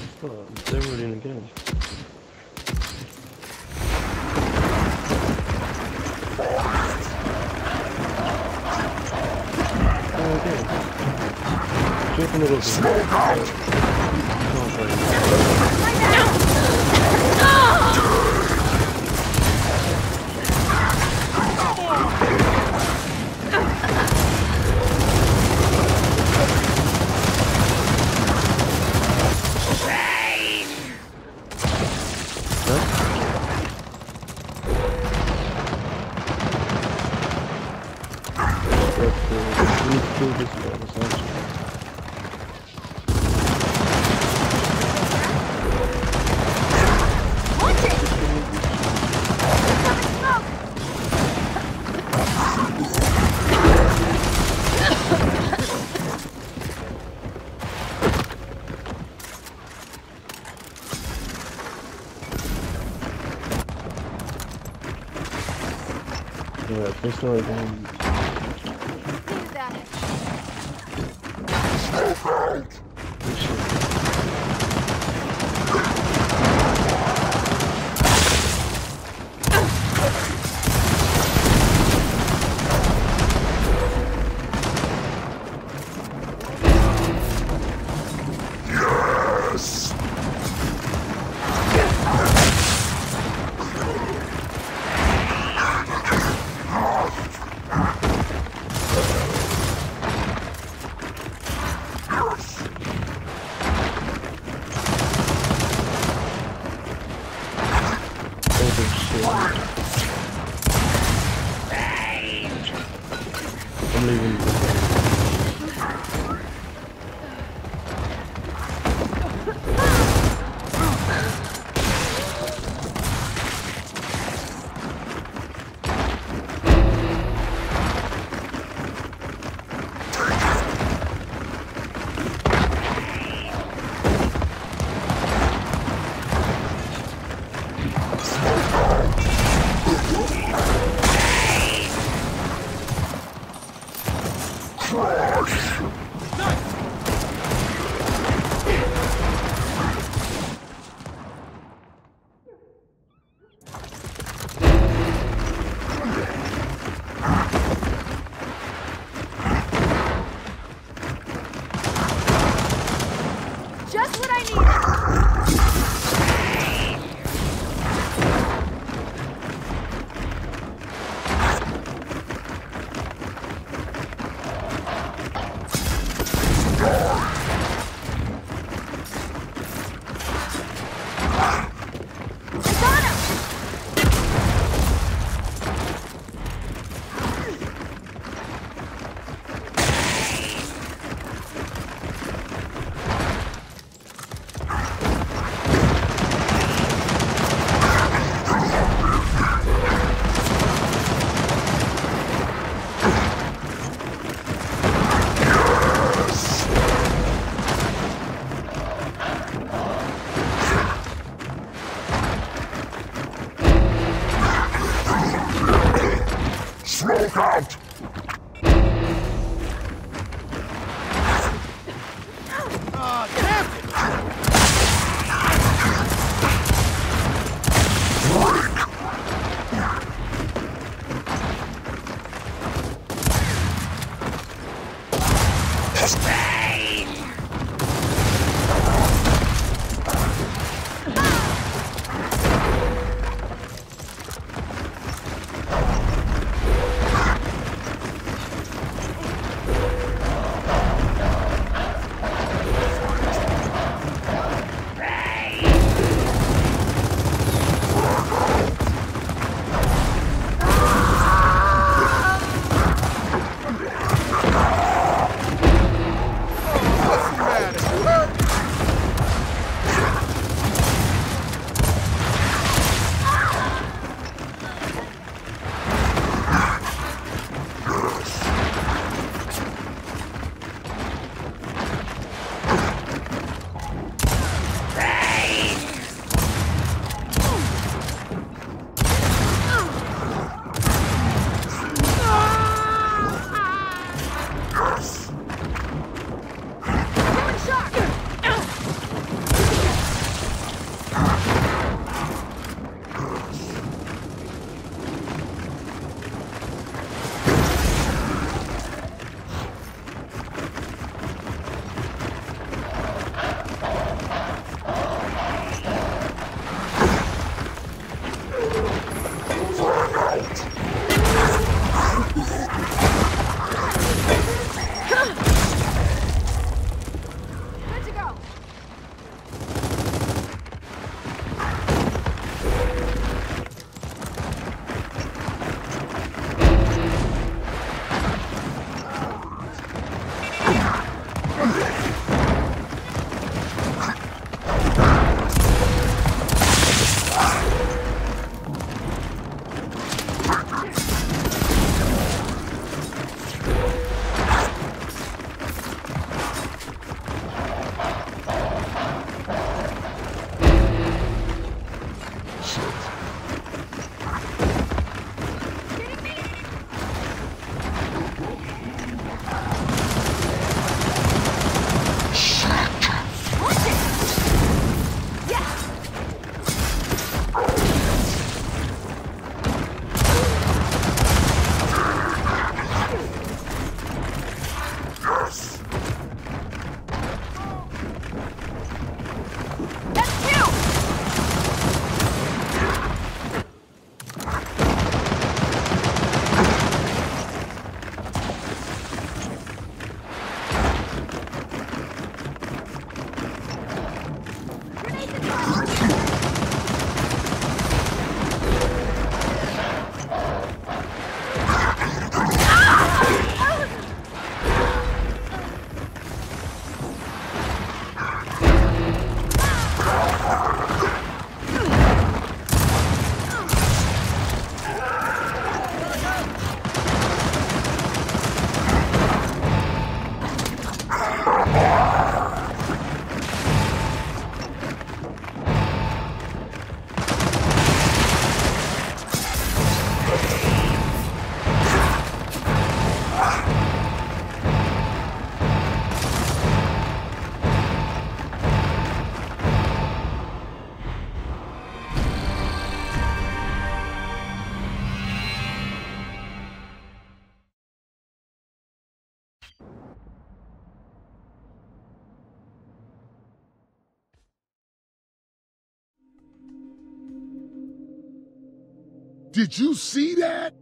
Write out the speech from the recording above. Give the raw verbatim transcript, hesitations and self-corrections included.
It's everybody in the game. Oh, okay. Jump in the little thing. Yeah, just like um yes! I'm leaving. Just what I need. I got him. Smoke out! Ah, damn it! Did you see that?